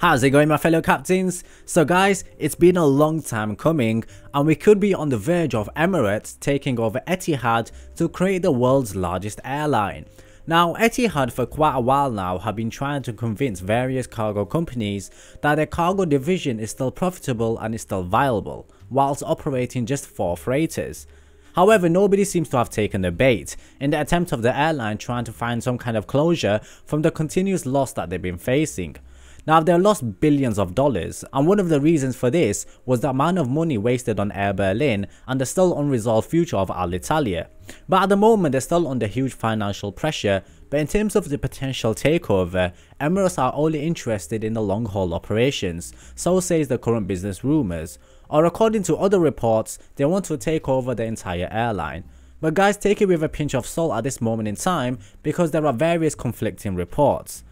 How's it going, my fellow captains? So guys, it's been a long time coming and we could be on the verge of Emirates taking over Etihad to create the world's largest airline. Now, Etihad for quite a while now have been trying to convince various cargo companies that their cargo division is still profitable and is still viable, whilst operating just 4 freighters. However, nobody seems to have taken the bait, in the attempt of the airline trying to find some kind of closure from the continuous loss that they've been facing. Now, they've lost billions of dollars, and one of the reasons for this was the amount of money wasted on Air Berlin and the still unresolved future of Alitalia. But at the moment, they're still under huge financial pressure, but in terms of the potential takeover, Emirates are only interested in the long-haul operations, so says the current business rumours, or according to other reports, they want to take over the entire airline. But guys, take it with a pinch of salt at this moment in time, because there are various conflicting reports.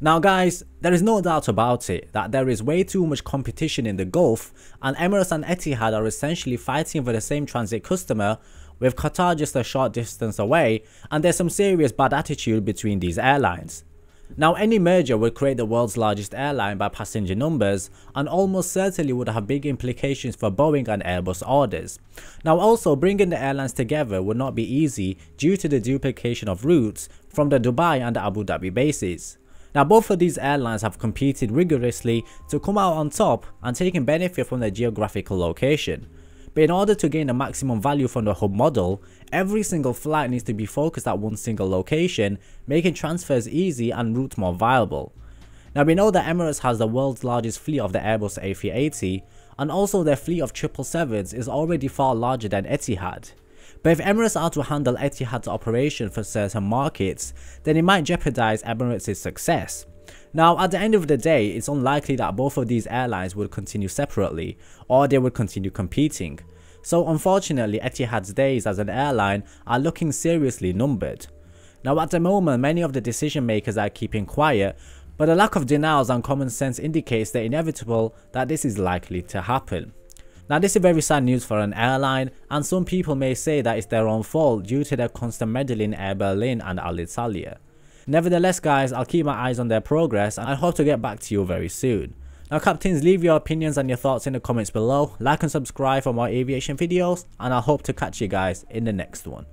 Now guys, there is no doubt about it that there is way too much competition in the Gulf, and Emirates and Etihad are essentially fighting for the same transit customer, with Qatar just a short distance away, and there's some serious bad attitude between these airlines. Now, any merger would create the world's largest airline by passenger numbers, and almost certainly would have big implications for Boeing and Airbus orders. Now also, bringing the airlines together would not be easy due to the duplication of routes from the Dubai and the Abu Dhabi bases. Now, both of these airlines have competed rigorously to come out on top and taking benefit from their geographical location. But in order to gain the maximum value from the hub model, every single flight needs to be focused at one single location, making transfers easy and routes more viable. Now, we know that Emirates has the world's largest fleet of the Airbus A380, and also their fleet of 777s is already far larger than Etihad. But if Emirates are to handle Etihad's operation for certain markets, then it might jeopardize Emirates' success. Now, at the end of the day, it's unlikely that both of these airlines would continue separately, or they would continue competing. So unfortunately, Etihad's days as an airline are looking seriously numbered. Now, at the moment, many of the decision makers are keeping quiet, but the lack of denials and common sense indicates the inevitable that this is likely to happen. Now, this is very sad news for an airline, and some people may say that it's their own fault due to their constant meddling in Air Berlin and Alitalia. Nevertheless guys, I'll keep my eyes on their progress and I hope to get back to you very soon. Now captains, leave your opinions and your thoughts in the comments below, like and subscribe for more aviation videos, and I hope to catch you guys in the next one.